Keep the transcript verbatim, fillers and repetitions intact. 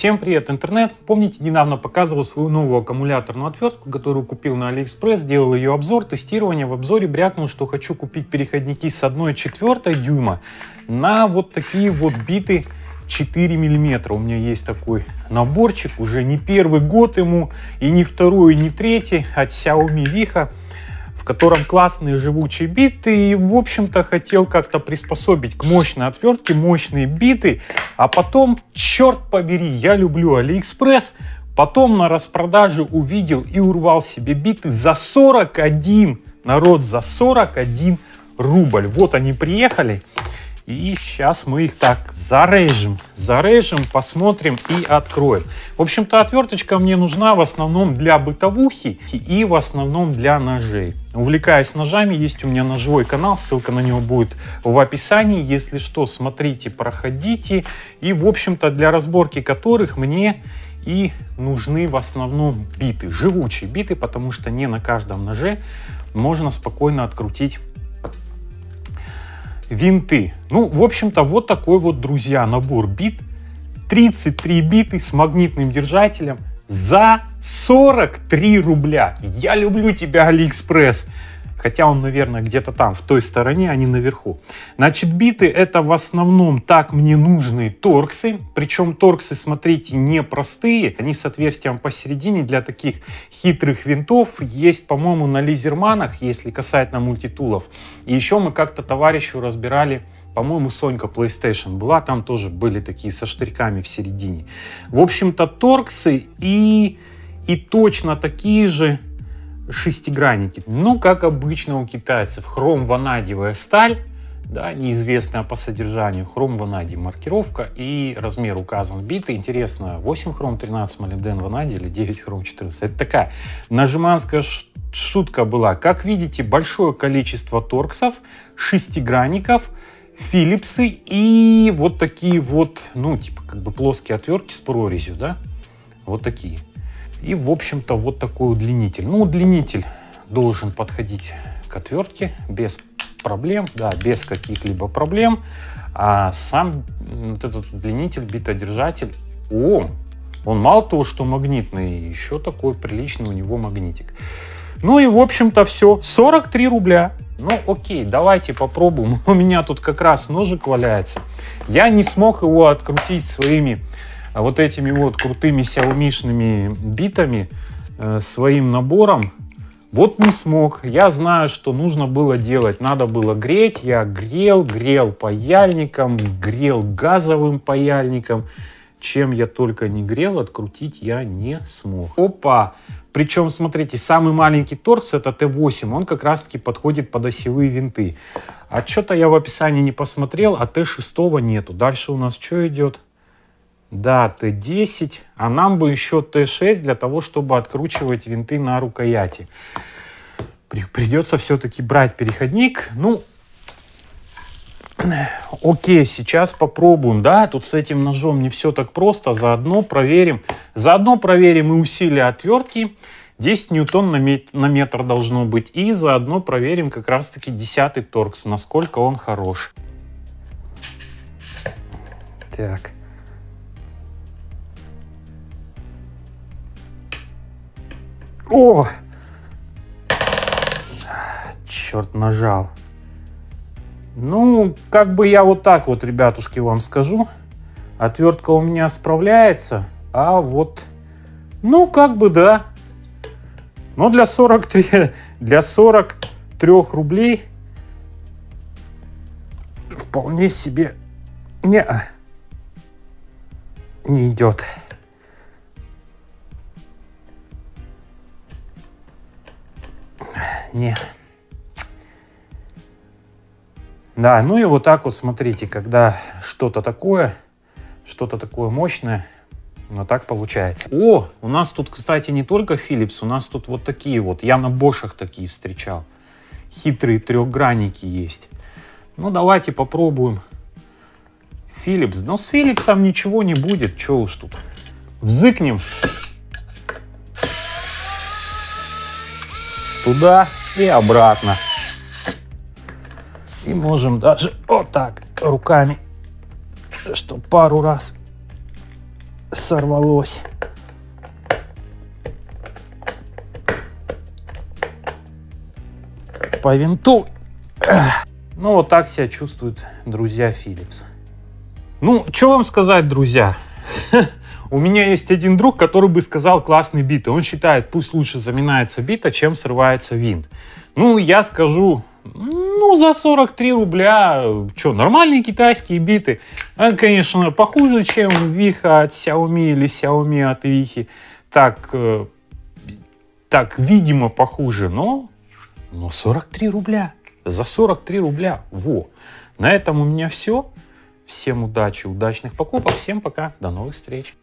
Всем привет, интернет! Помните, недавно показывал свою новую аккумуляторную отвертку, которую купил на Алиэкспресс, делал ее обзор, тестирование. В обзоре брякнул, что хочу купить переходники с одной четвертой дюйма на вот такие вот биты четыре миллиметра. У меня есть такой наборчик, уже не первый год ему, и не второй, и не третий, от Xiaomi Wiha, в котором классные живучие биты, и, в общем-то, хотел как-то приспособить к мощной отвертке мощные биты, а потом, черт побери, я люблю Алиэкспресс, потом на распродаже увидел и урвал себе биты за сорок один, народ, за сорок один рубль. Вот они приехали, и сейчас мы их так зарежем, зарежем, посмотрим и откроем. В общем-то, отверточка мне нужна в основном для бытовухи и в основном для ножей. Увлекаюсь ножами, есть у меня ножевой канал, ссылка на него будет в описании. Если что, смотрите, проходите. И, в общем-то, для разборки которых мне и нужны в основном биты, живучие биты, потому что не на каждом ноже можно спокойно открутить винты. Ну, в общем-то, вот такой вот, друзья, набор бит. тридцать три биты с магнитным держателем за сорок три рубля. Я люблю тебя, Алиэкспресс. Хотя он, наверное, где-то там, в той стороне, а не наверху. Значит, биты — это в основном так мне нужны торксы. Причем торксы, смотрите, не простые. Они с отверстием посередине для таких хитрых винтов. Есть, по-моему, на лизерманах, если касательно мультитулов. И еще мы как-то товарищу разбирали, по-моему, Сонька PlayStation была. Там тоже были такие со штырьками в середине. В общем-то, торксы и, и точно такие же шестигранники. Ну, как обычно у китайцев, хром-ванадиевая сталь, да, неизвестная по содержанию, хром-ванадий маркировка и размер указан биты. Интересно, восемь хром, тринадцать молибден ванадий или девять хром, четырнадцать. Это такая нажиманская шутка была. Как видите, большое количество торксов, шестигранников, филипсы и вот такие вот, ну, типа, как бы плоские отвертки с прорезью, да, вот такие. И, в общем-то, вот такой удлинитель. Ну, удлинитель должен подходить к отвертке без проблем, да, без каких-либо проблем. А сам вот этот удлинитель, битодержатель, о, он мало того, что магнитный, еще такой приличный у него магнитик. Ну и, в общем-то, все. сорок три рубля. Ну, окей, давайте попробуем. У меня тут как раз ножик валяется. Я не смог его открутить своими вот этими вот крутыми сяомишными битами, э, своим набором. Вот не смог. Я знаю, что нужно было делать. Надо было греть. Я грел, грел паяльником, грел газовым паяльником. Чем я только не грел, открутить я не смог. Опа! Причем, смотрите, самый маленький торкс, это тэ восемь, он как раз-таки подходит под осевые винты. А что-то я в описании не посмотрел, а тэ шесть нету. Дальше у нас что идет? Да, тэ десять, а нам бы еще тэ шесть для того, чтобы откручивать винты на рукояти. Придется все-таки брать переходник. Ну, окей, сейчас попробуем. Да, тут с этим ножом не все так просто. Заодно проверим. Заодно проверим и усилие отвертки. десять ньютон на метр, на метр должно быть. И заодно проверим как раз-таки десятый торкс, насколько он хорош. Так. О! Черт, нажал. Ну, как бы я вот так вот, ребятушки, вам скажу. Отвертка у меня справляется, а вот... Ну, как бы да. Но для сорока трёх рублей вполне себе не, не идет. Не. Да, ну и вот так вот, смотрите, когда что-то такое, что-то такое мощное, но так получается. О, у нас тут, кстати, не только Philips, у нас тут вот такие вот, я на Bosch'ах такие встречал, хитрые трехгранники есть. Ну, давайте попробуем Philips. Но с Philips ничего не будет, чё уж тут. Взыкнем. Туда и обратно. И можем даже вот так руками, что пару раз сорвалось. По винту. Ну, вот так себя чувствуют друзья Philips. Ну, что вам сказать, друзья? У меня есть один друг, который бы сказал классный бит. Он считает, пусть лучше заминается бита, чем срывается винт. Ну, я скажу, ну, за сорок три рубля, что, нормальные китайские биты. Они, конечно, похуже, чем Wiha от Xiaomi или Xiaomi от Wiha. Так, так, видимо, похуже, но, но сорок три рубля. За сорок три рубля. Во. На этом у меня все. Всем удачи, удачных покупок. Всем пока. До новых встреч.